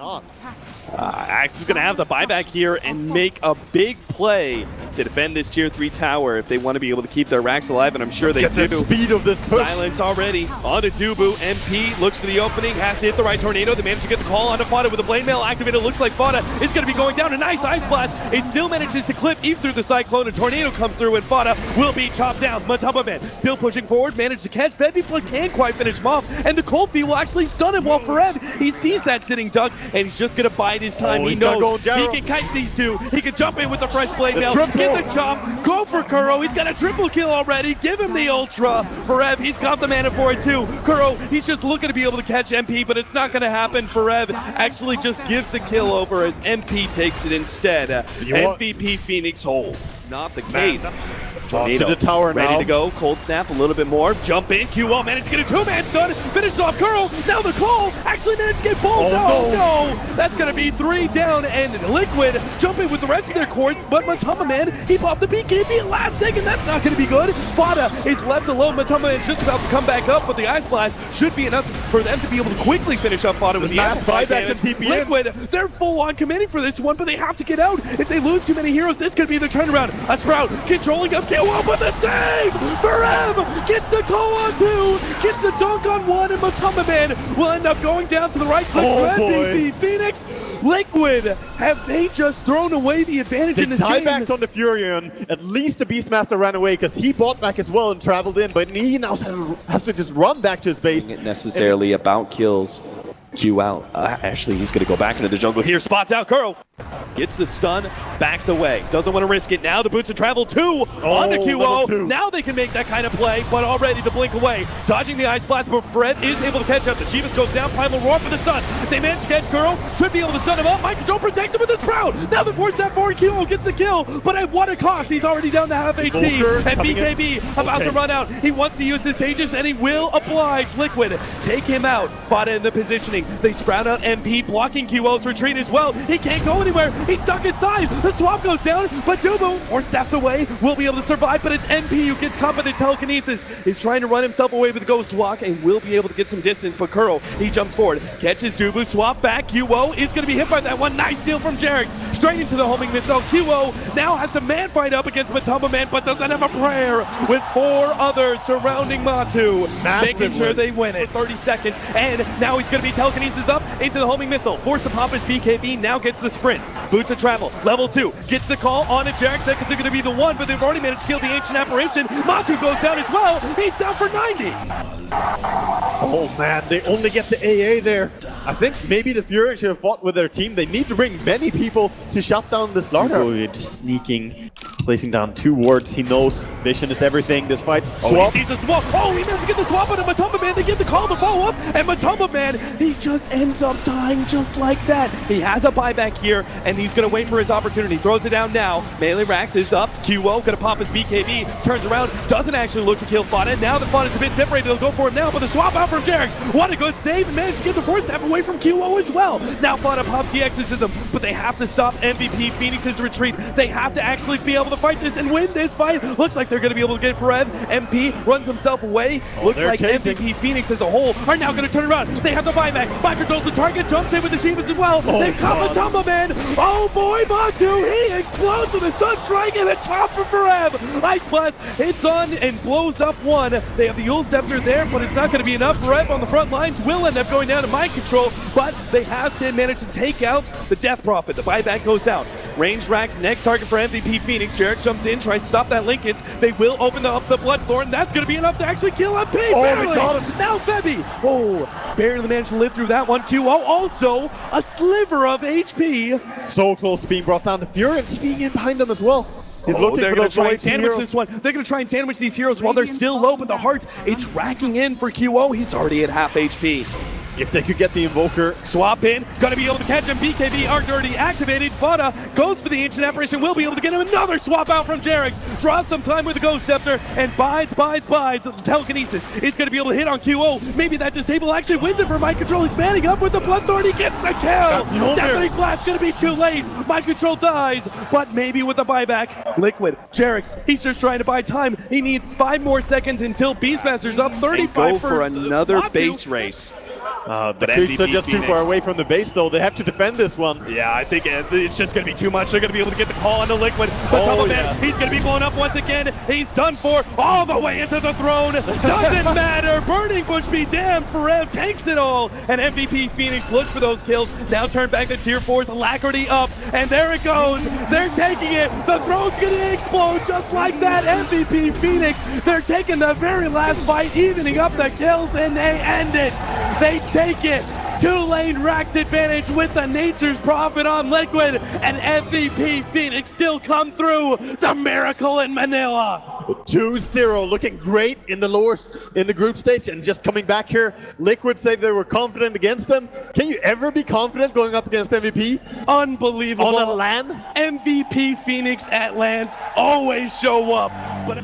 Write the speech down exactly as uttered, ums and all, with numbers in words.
Uh, Axe is going to have the buyback here and make a big play to defend this tier three tower if they want to be able to keep their racks alive, and I'm sure they Get do. The speed of this push. Silence already onto Dubu. M P looks for the opening, has to hit the right tornado. They manage to get the call onto Fata with the blade mail activated. Looks like Fata is going to be going down. A nice Ice Blast. It still manages to clip Eve through the Cyclone. A tornado comes through and Fata will be chopped down. Matama Man still pushing forward, managed to catch. Febiflut can't quite finish him off, and the Cold Feet will actually stun him while Ferenc, he sees that sitting duck, and he's just going to bide his time. Oh, he knows he can kite these two. He can jump in with the fresh blade mail, get the chop, go for Kuro. He's got a triple kill already. Give him the ultra. Ferenc, he's got the mana for it too. Kuro, he's just looking to be able to catch M P, but it's not going to happen. Ferenc actually just gives the kill over as M P takes it instead. M V P Phoenix hold. Not the case. Tornado to the tower now. Ready to go. Cold snap, a little bit more. Jump in. Q O managed to get a two-man stun. Finished off Kuro. Now the call actually managed to get both. Oh, no, no. That's going to be three down. And Liquid jumping with the rest of their course. But Matama Man, he popped the B K B at last second. That's not going to be good. Fata is left alone. Matama Man is just about to come back up, but the Ice Blast should be enough for them to be able to quickly finish up Fata with the Ice Blast. Liquid, they're full-on committing for this one, but they have to get out. If they lose too many heroes, this could be their turnaround. A Sprout controlling up Q O with the save! Ferenc gets the call on two, gets the dunk on one, and Matama Man will end up going down to the right click oh, for M V P Phoenix. Liquid, have they just thrown away the advantage they in this game? They backed on the Furion. At least the Beastmaster ran away because he bought back as well and traveled in, but he now has to just run back to his base. It isn't necessarily and about kills. Q out. Uh, actually, he's going to go back into the jungle here. Spots out Kuro. Gets the stun, backs away. Doesn't want to risk it. Now the boots of travel two oh, on the Q O. Now they can make that kind of play, but already the blink away. Dodging the Ice Blast, but Ferenc is able to catch up. The Shiva's goes down. Primal Roar for the stun. They manage to catch Kuro. Should be able to stun him up. Mind Control protects him with his Sprout. Now the force that forward Q O gets the kill, but at what a cost. He's already down to half H P. Volker and B K B in. about okay. to run out. He wants to use this Aegis, and he will oblige. Liquid, take him out. Fata in the positioning. They sprout out M P, blocking Q O's retreat as well. He can't go anywhere. He's stuck inside. The swap goes down, but Dubu, or staffed away, will be able to survive, but it's M P who gets competent. Telekinesis is trying to run himself away with Ghost Walk and will be able to get some distance, but Kuro, he jumps forward, catches Dubu, swap back. Q O is going to be hit by that one. Nice steal from Jerix. Straight into the homing missile. Q O now has to man fight up against Matama Man, but doesn't have a prayer with four others surrounding Matu, Massive making sure wins. they win it. thirty seconds, and now he's going to be Telekinesis up into the homing missile. Force to pop his B K B, now gets the sprint. Boots of travel, level two, gets the call on a Jerix. That is going to be the one, but they've already managed to kill the Ancient Apparition. Matu goes down as well. He's down for ninety. Oh man, they only get the A A there. I think maybe the Fury should have fought with their team. They need to bring many people to shut down this larder. Just sneaking, placing down two wards. He knows vision is everything. This fight. Oh, swap. He sees the swap. Oh, he managed to get the swap on a Matama Man. They get the call to follow up, and Matama Man, he just ends up dying just like that. He has a buyback here, and he's going to wait for his opportunity. Throws it down now. Melee Rax is up. Q O going to pop his B K B. Turns around. Doesn't actually look to kill Fata. Now the Fata's a bit separated. They'll go for it now, but the swap out from Jerix. What a good save. And managed to get the force step away from Q O as well. Now Fata pops the Exorcism, but they have to stop M V P Phoenix's retreat. They have to actually be able to fight this and win this fight. Looks like they're going to be able to get Ferenc. M P runs himself away. Oh, Looks like chasing. M V P Phoenix as a whole are now going to turn around. They have the buyback. Mind Control's the target, jumps in with the Shiva's as well. Oh, They've caught Matama Man. Oh boy, Matu, he explodes with a Sun Strike and a chop for Ferenc. Ice Blast hits on and blows up one. They have the Yule Scepter there, but it's not going to be enough. Ferenc on the front lines will end up going down to Mind Control, but they have to manage to take out the Death Prophet. The buyback goes out. Range Rax, next target for M V P Phoenix. Jerix jumps in, tries to stop that linkage. They will open up the Bloodthorn. That's going to be enough to actually kill M P. Oh, barely. Now Febby. Oh, barely managed to live through that one. Q O also a sliver of H P. So close to being brought down. The Furion's being in behind them as well. He's oh, they're going to try and sandwich heroes. this one. They're going to try and sandwich these heroes while they're still low, but the heart, it's racking in for Q O. He's already at half H P. If they could get the Invoker. Swap in, gonna be able to catch him. B K B are dirty, activated. Fata goes for the Ancient Apparition, will be able to get him. Another swap out from Jerix. Draws some time with the Ghost Scepter, and bides, bides, bides. Telekinesis is gonna be able to hit on Q O. Maybe that disable actually wins it for Mind Control. He's manning up with the Bloodthorn, he gets the kill! Deafening Blast gonna be too late. Mind Control dies, but maybe with the buyback. Liquid, Jerix, he's just trying to buy time. He needs five more seconds until Beastmaster's up thirty-five. And go for another base race. Uh, but the creeps are just Phoenix. too far away from the base, though. They have to defend this one. Yeah, I think it's just going to be too much. They're going to be able to get the call on the Liquid. But oh, yeah. man, he's going to be blown up once again. He's done for, all the way into the throne. Doesn't matter. Burning Bush be damned. Ferenc takes it all. And M V P Phoenix looks for those kills. Now turn back to tier fours. Alacrity up. And there it goes. They're taking it. The throne's going to explode just like that. M V P Phoenix, they're taking the very last fight, evening up the kills, and they end it. They take it. Two-lane Rax advantage with the Nature's Prophet on Liquid, and M V P Phoenix still come through. The miracle in Manila. two zero, looking great in the lower, in the group stage, and just coming back here. Liquid say they were confident against them. Can you ever be confident going up against M V P? Unbelievable. On a LAN? M V P Phoenix at LANs always show up. But